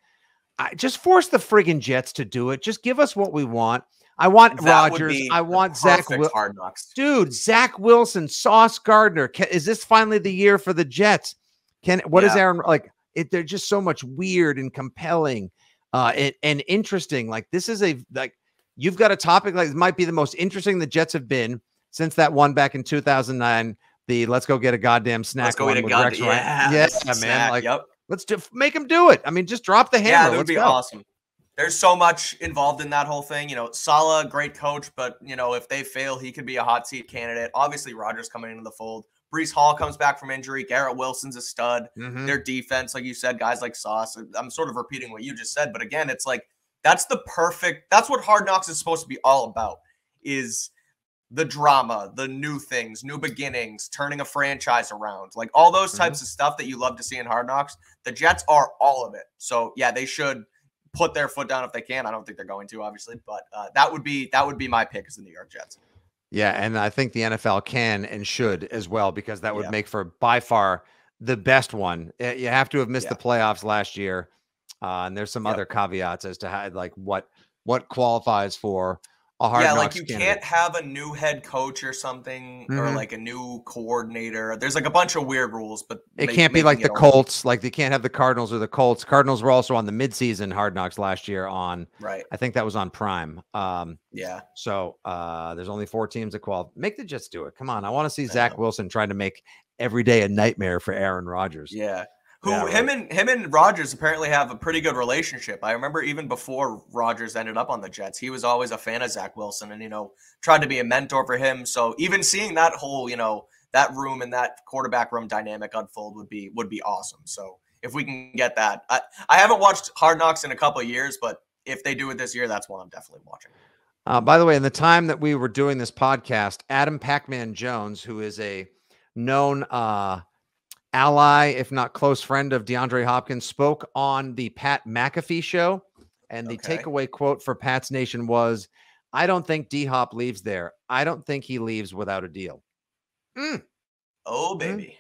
I just force the friggin' Jets to do it. Just give us what we want. I want Rodgers. I want Zach. Hard Knocks. Dude, Zach Wilson, Sauce Gardner. Can, is this finally the year for the Jets? Can what yeah. is Aaron like? It, they're just so much weird and compelling, uh, and, and interesting. Like this is a like you've got a topic like this might be the most interesting the Jets have been since that one back in two thousand nine. The let's go get a goddamn snack. Let's go get a goddamn. Yeah, yes, man. Snack, like yep. let's do, make them do it. I mean, just drop the hammer. Yeah, that would let's be go. awesome. There's so much involved in that whole thing. You know, Saleh, great coach, but, you know, if they fail, he could be a hot seat candidate. Obviously, Rodgers coming into the fold. Breece Hall comes back from injury. Garrett Wilson's a stud. Mm-hmm. Their defense, like you said, guys like Sauce. I'm sort of repeating what you just said, but again, it's like that's the perfect – that's what Hard Knocks is supposed to be all about is the drama, the new things, new beginnings, turning a franchise around. Like all those types mm-hmm. of stuff that you love to see in Hard Knocks, the Jets are all of it. So, yeah, they should – put their foot down if they can. I don't think they're going to, obviously, but uh, that would be that would be my pick as the New York Jets. Yeah, and I think the N F L can and should as well because that would yeah. make for by far the best one. You have to have missed yeah. the playoffs last year, uh, and there's some yep. other caveats as to how, like what what qualifies for a hard yeah, like you candidate. Can't have a new head coach or something, mm-hmm. or like a new coordinator. There's like a bunch of weird rules, but it make, can't be like the Colts. Work. Like they can't have the Cardinals or the Colts. Cardinals were also on the midseason Hard Knocks last year on, right? I think that was on Prime. Um, yeah. So uh, there's only four teams that qualify. Make the Jets do it. Come on, I want to see Zach Wilson trying to make every day a nightmare for Aaron Rodgers. Yeah. Who yeah, him right. and him and Rodgers apparently have a pretty good relationship. I remember even before Rodgers ended up on the Jets, he was always a fan of Zach Wilson, and you know tried to be a mentor for him. So even seeing that whole you know that room and that quarterback room dynamic unfold would be would be awesome. So if we can get that, I, I haven't watched Hard Knocks in a couple of years, but if they do it this year, that's one I'm definitely watching. Uh, by the way, in the time that we were doing this podcast, Adam Pac-Man Jones, who is a known uh, ally, if not close friend of DeAndre Hopkins, spoke on the Pat McAfee show. And the okay. takeaway quote for Pat's Nation was, I don't think D-Hop leaves there. I don't think he leaves without a deal. Mm. Oh, baby.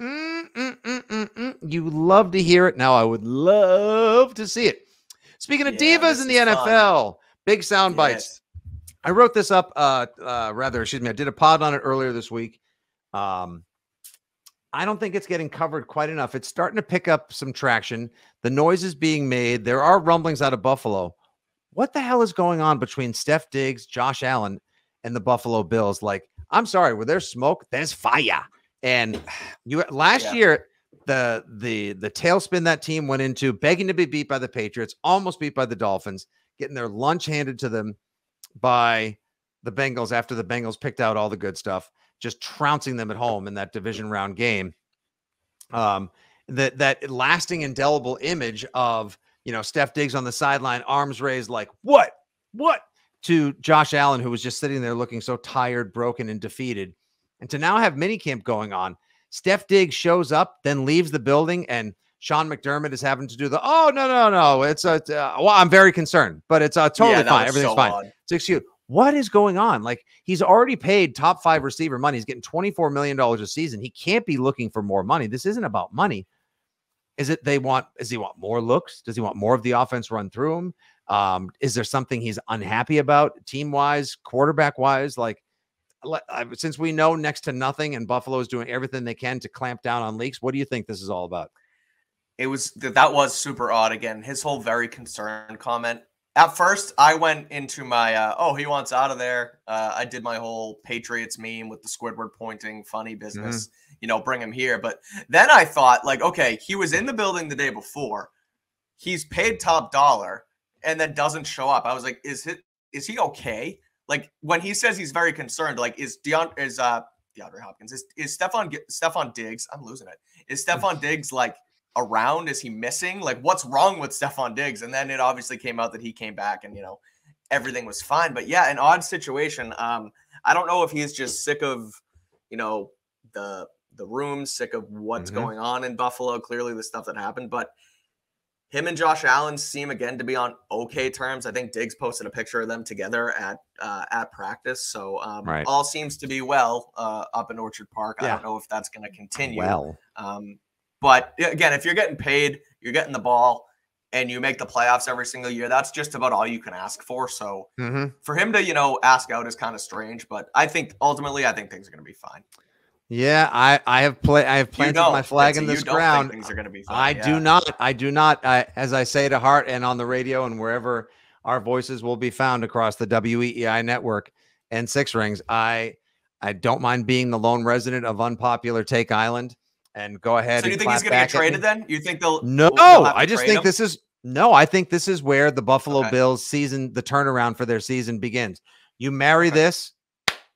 Mm. Mm, mm, mm, mm, mm. You love to hear it. Now I would love to see it. Speaking of yeah, divas in the N F L, fun. Big sound yes. bites. I wrote this up, uh, uh, rather, excuse me, I did a pod on it earlier this week. Um, I don't think it's getting covered quite enough. It's starting to pick up some traction. The noise is being made. There are rumblings out of Buffalo. What the hell is going on between Steph Diggs, Josh Allen, and the Buffalo Bills? Like, I'm sorry, where there's smoke, there's fire. And you last yeah. year, the the the tailspin that team went into, begging to be beat by the Patriots, almost beat by the Dolphins, getting their lunch handed to them by the Bengals after the Bengals picked out all the good stuff. Just trouncing them at home in that division round game. Um, that, that lasting indelible image of, you know, Steph Diggs on the sideline, arms raised, like what, what to Josh Allen, who was just sitting there looking so tired, broken, and defeated. And to now have minicamp going on, Steph Diggs shows up, then leaves the building. And Sean McDermott is having to do the, Oh no, no, no. It's a, uh, well, I'm very concerned, but it's uh, totally yeah, fine. Everything's so fine. Odd. It's excuse. What is going on? Like, he's already paid top five receiver money. He's getting twenty-four million dollars a season. He can't be looking for more money. This isn't about money. Is it they want, does he want more looks? Does he want more of the offense run through him? Um, is there something he's unhappy about team-wise, quarterback-wise? Like, since we know next to nothing and Buffalo is doing everything they can to clamp down on leaks, what do you think this is all about? It was, that was super odd. Again, his whole very concerned comment. At first, I went into my, uh, oh, he wants out of there. Uh, I did my whole Patriots meme with the Squidward pointing, funny business, mm-hmm. you know, bring him here. But then I thought, like, okay, he was in the building the day before. He's paid top dollar and then doesn't show up. I was like, is it, is he okay? Like, when he says he's very concerned, like, is Deon, is uh, DeAndre Hopkins, is, is Stephon, Stephon Diggs, I'm losing it. Is Stephon Diggs, like, around? Is he missing? Like, what's wrong with Stephon Diggs? And then it obviously came out that he came back and, you know, everything was fine. But yeah, an odd situation. Um, I don't know if he's just sick of, you know, the, the room, sick of what's mm-hmm. going on in Buffalo, clearly the stuff that happened, but him and Josh Allen seem again to be on okay terms. I think Diggs posted a picture of them together at, uh, at practice. So um, right. all seems to be well uh, up in Orchard Park. Yeah. I don't know if that's going to continue. Well, um, But again, if you're getting paid, you're getting the ball, and you make the playoffs every single year, that's just about all you can ask for. So mm-hmm. for him to, you know, ask out is kind of strange. But I think ultimately, I think things are going to be fine. Yeah, I I have play I have planted my flag in this ground. Things are going to be fine. I yeah. do not. I do not. I, as I say to Hart and on the radio and wherever our voices will be found across the W E E I network and Six Rings, I I don't mind being the lone resident of unpopular Take Island. And go ahead. So you think he's going to get traded then? You think they'll no? They'll I just think him? this is no. I think this is where the Buffalo okay. Bills season, the turnaround for their season begins. You marry okay. this,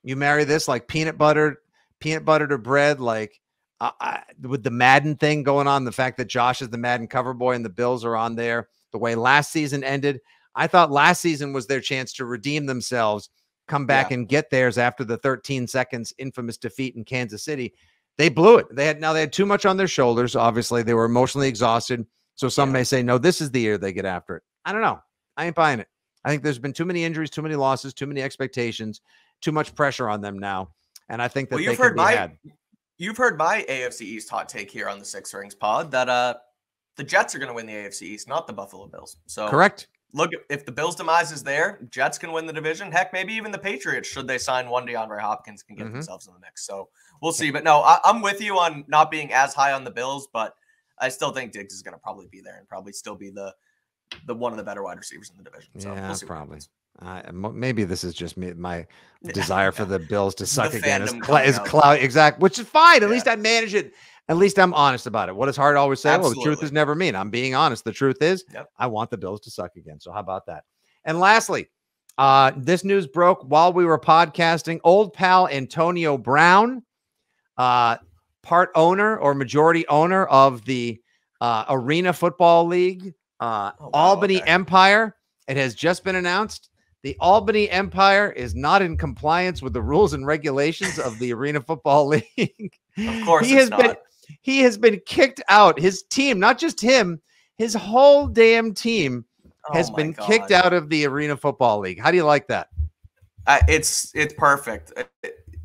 you marry this like peanut butter, peanut butter to bread. Like uh, I, with the Madden thing going on, the fact that Josh is the Madden cover boy and the Bills are on there. The way last season ended, I thought last season was their chance to redeem themselves, come back yeah. and get theirs after the thirteen seconds infamous defeat in Kansas City. They blew it. They had now they had too much on their shoulders. Obviously, they were emotionally exhausted. So some yeah. may say, no, this is the year they get after it. I don't know. I ain't buying it. I think there's been too many injuries, too many losses, too many expectations, too much pressure on them now. And I think that well, they can be my, had. You've heard my A F C East hot take here on the Six Rings pod that uh, the Jets are going to win the A F C East, not the Buffalo Bills. So correct. look, if the Bills' demise is there, Jets can win the division. Heck, maybe even the Patriots, should they sign one DeAndre Hopkins, can get mm-hmm. themselves in the mix. So we'll see. But no, I, I'm with you on not being as high on the Bills, but I still think Diggs is going to probably be there and probably still be the the one of the better wide receivers in the division. So yeah, we'll see probably. Uh, maybe this is just me, my desire for the Bills to suck again is, cl is cloud exact, which is fine. At yeah. least I manage it. At least I'm honest about it. What does Hart always say? Absolutely. Well, the truth is never mean. I'm being honest. The truth is yep. I want the Bills to suck again. So how about that? And lastly, uh, this news broke while we were podcasting. Old pal Antonio Brown, uh, part owner or majority owner of the uh, Arena Football League, uh, oh, wow, Albany okay. Empire. It has just been announced. The Albany Empire is not in compliance with the rules and regulations of the Arena Football League. Of course he has not. Been, he has been kicked out. His team, not just him, his whole damn team has oh been God. kicked out of the Arena Football League. How do you like that? Uh, it's it's perfect.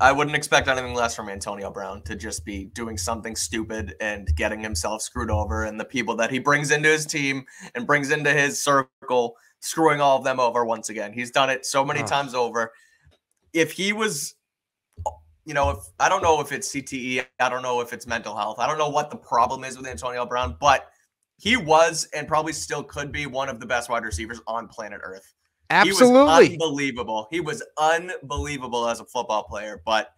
I wouldn't expect anything less from Antonio Brown, to just be doing something stupid and getting himself screwed over, and the people that he brings into his team and brings into his circle – screwing all of them over once again. He's done it so many oh. times over. If he was, you know, if I don't know if it's C T E, I don't know if it's mental health, I don't know what the problem is with Antonio Brown, but he was and probably still could be one of the best wide receivers on planet Earth. Absolutely. He was unbelievable. He was unbelievable as a football player, but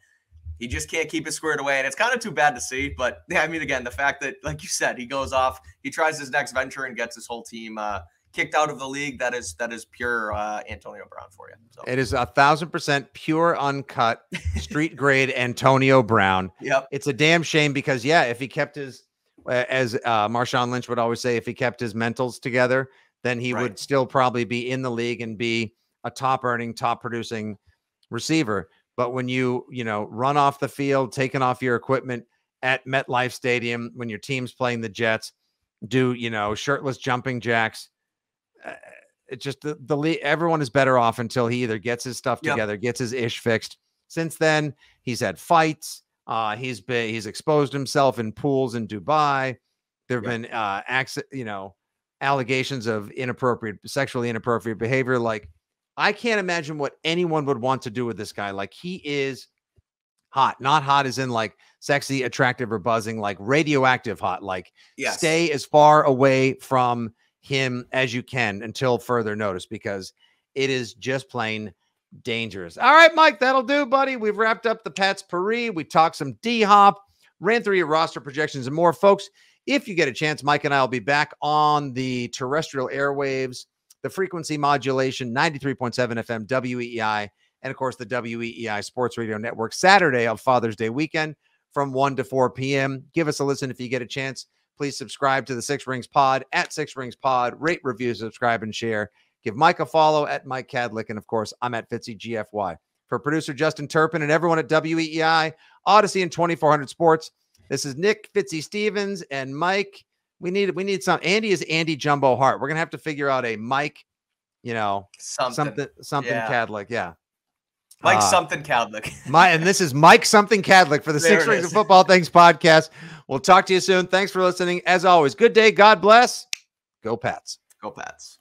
he just can't keep it squared away, and it's kind of too bad to see. But yeah, I mean, again, the fact that, like you said, he goes off, he tries his next venture and gets his whole team uh kicked out of the league. That is, that is pure uh, Antonio Brown for you. So. It is a thousand percent pure, uncut, street grade Antonio Brown. Yep. It's a damn shame because, yeah, if he kept his, as uh, Marshawn Lynch would always say, if he kept his mentals together, then he right. would still probably be in the league and be a top earning, top producing receiver. But when you, you know, run off the field, taking off your equipment at MetLife Stadium, when your team's playing the Jets, do, you know, shirtless jumping jacks, Uh, it's just the, the league, everyone is better off until he either gets his stuff together, yep. gets his ish fixed. Since then, he's had fights. Uh, he's been, he's exposed himself in pools in Dubai. There've yep. been, uh, acts, you know, allegations of inappropriate, sexually inappropriate behavior. Like, I can't imagine what anyone would want to do with this guy. Like, he is hot, not hot as in like sexy, attractive, or buzzing, like radioactive hot, like yes. stay as far away from him as you can until further notice, because it is just plain dangerous. All right, Mike, that'll do, buddy. We've wrapped up the Pats Paree. We talked some D-Hop, ran through your roster projections and more. Folks, if you get a chance, Mike and I will be back on the terrestrial airwaves, the frequency modulation, ninety-three point seven F M, W E E I, and of course the W E E I Sports Radio Network, Saturday of Father's Day weekend from one to four P M Give us a listen if you get a chance. Please subscribe to the Six Rings Pod at Six Rings Pod. Rate, review, subscribe, and share. Give Mike a follow at Mike Cadlick. And, of course, I'm at Fitzy G F Y. For producer Justin Turpin and everyone at W E E I, Odyssey, and twenty-four hundred Sports, this is Nick Fitzy Stevens and Mike. We need we need some. Andy is Andy Jumbo Hart. We're going to have to figure out a Mike, you know, something, something, something yeah. Cadlick. Yeah. Mike uh, something Cadlick. my, and this is Mike something Cadlick for the there Six Rings of Football Things podcast. We'll talk to you soon. Thanks for listening. As always, good day. God bless. Go Pats. Go Pats.